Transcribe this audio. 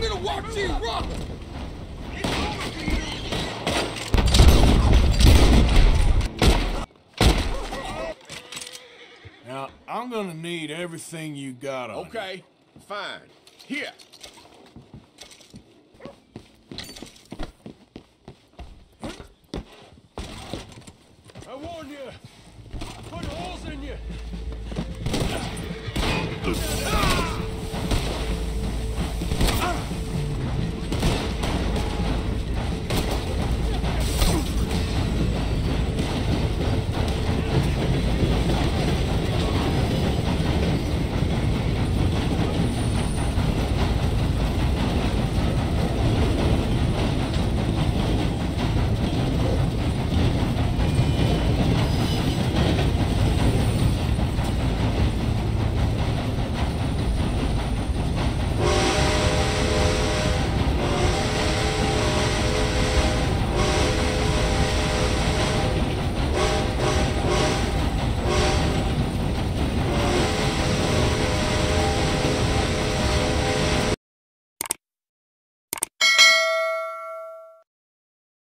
I'm gonna watch you run! Now, I'm gonna need everything you got on it. Okay, fine. Here.